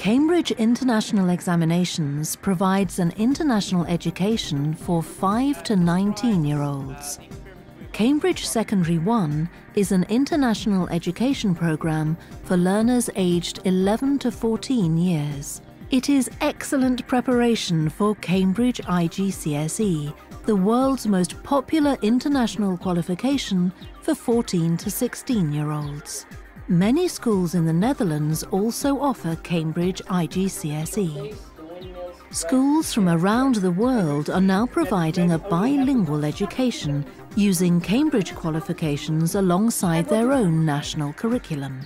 Cambridge International Examinations provides an international education for 5 to 19-year-olds. Cambridge Secondary One is an international education programme for learners aged 11 to 14 years. It is excellent preparation for Cambridge IGCSE, the world's most popular international qualification for 14 to 16-year-olds. Many schools in the Netherlands also offer Cambridge IGCSE. Schools from around the world are now providing a bilingual education using Cambridge qualifications alongside their own national curriculum.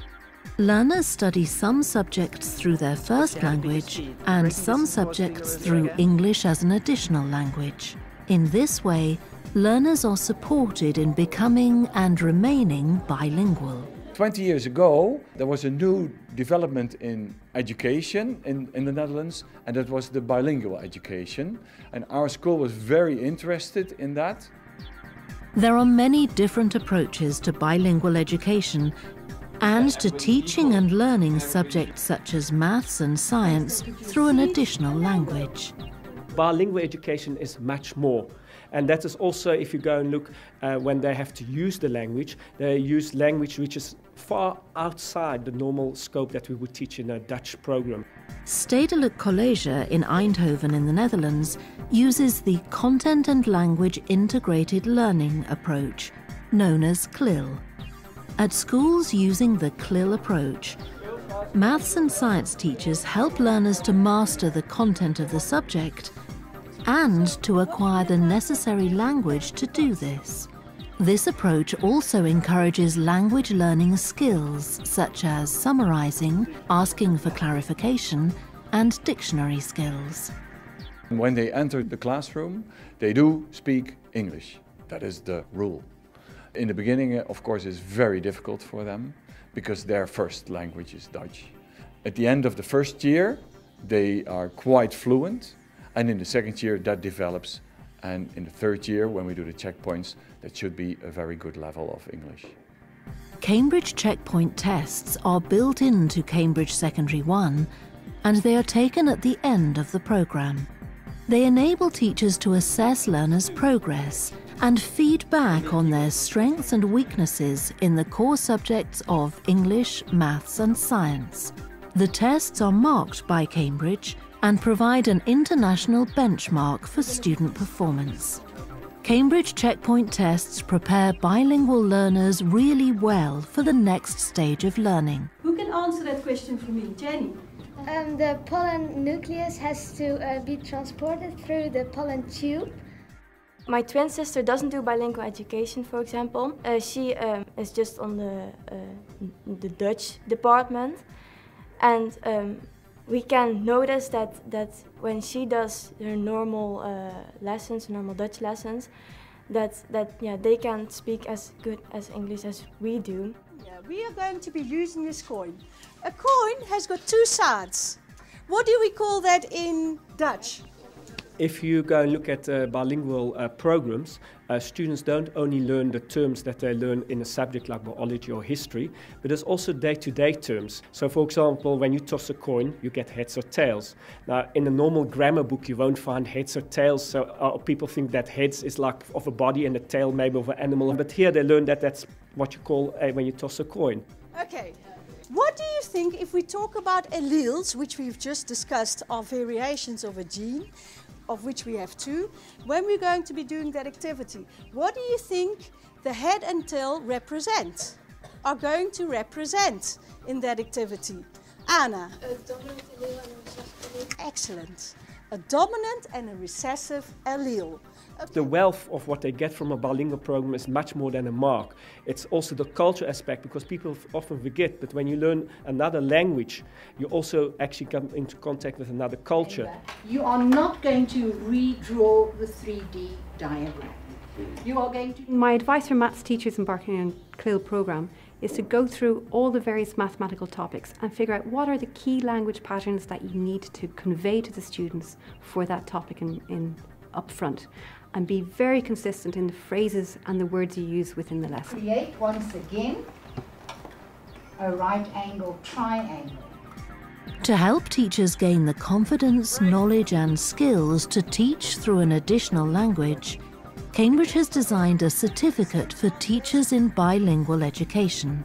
Learners study some subjects through their first language and some subjects through English as an additional language. In this way, learners are supported in becoming and remaining bilingual. 20 years ago, there was a new development in education in the Netherlands, and that was the bilingual education. And our school was very interested in that. There are many different approaches to bilingual education and to teaching and learning subjects such as maths and science through an additional language. Bilingual education is much more. And that is also, if you go and look, when they have to use the language, they use language which is far outside the normal scope that we would teach in a Dutch program. Stedelijk College in Eindhoven in the Netherlands uses the content and language integrated learning approach, known as CLIL. At schools using the CLIL approach, maths and science teachers help learners to master the content of the subject and to acquire the necessary language to do this. This approach also encourages language learning skills such as summarizing, asking for clarification, and dictionary skills. When they enter the classroom, they do speak English. That is the rule. In the beginning, of course, it's very difficult for them because their first language is Dutch. At the end of the first year, they are quite fluent. And in the second year, that develops. And in the third year, when we do the checkpoints, that should be a very good level of English. Cambridge Checkpoint tests are built into Cambridge Secondary One, and they are taken at the end of the programme. They enable teachers to assess learners' progress and feed back on their strengths and weaknesses in the core subjects of English, maths and science. The tests are marked by Cambridge and provide an international benchmark for student performance. Cambridge Checkpoint tests prepare bilingual learners really well for the next stage of learning. Who can answer that question for me? Jenny? The pollen nucleus has to be transported through the pollen tube. My twin sister doesn't do bilingual education, for example. She is just on the Dutch department, and we can notice that when she does her normal lessons, normal Dutch lessons, that they can speak as good as English as we do. Yeah, we are going to be using this coin. A coin has got two sides. What do we call that in Dutch? If you go and look at bilingual programs, students don't only learn the terms that they learn in a subject like biology or history, but there's also day-to-day terms. So, for example, when you toss a coin, you get heads or tails. Now, in a normal grammar book, you won't find heads or tails, so people think that heads is like of a body and a tail maybe of an animal. But here they learn that that's what you call when you toss a coin. Okay. What do you think if we talk about alleles, which we've just discussed are variations of a gene, of which we have two, when we're going to be doing that activity? What do you think the head and tail represent, are going to represent in that activity? Anna? A dominant allele and a recessive allele. Excellent. A dominant and a recessive allele. Okay. The wealth of what they get from a bilingual program is much more than a mark. It's also the culture aspect, because people often forget, but when you learn another language, you also actually come into contact with another culture. You are not going to redraw the 3D diagram. You are going to... My advice for maths teachers embarking on CLIL program is to go through all the various mathematical topics and figure out what are the key language patterns that you need to convey to the students for that topic in up front, and be very consistent in the phrases and the words you use within the lesson. Create once again a right angle triangle. to help teachers gain the confidence, knowledge and skills to teach through an additional language, Cambridge has designed a certificate for teachers in bilingual education.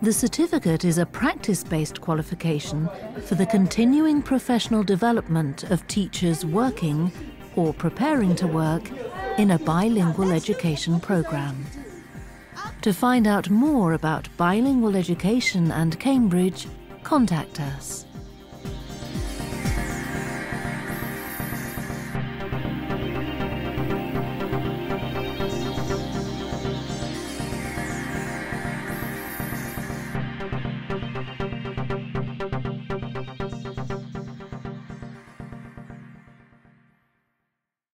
The certificate is a practice-based qualification for the continuing professional development of teachers working or preparing to work in a bilingual education program. To find out more about bilingual education and Cambridge, contact us.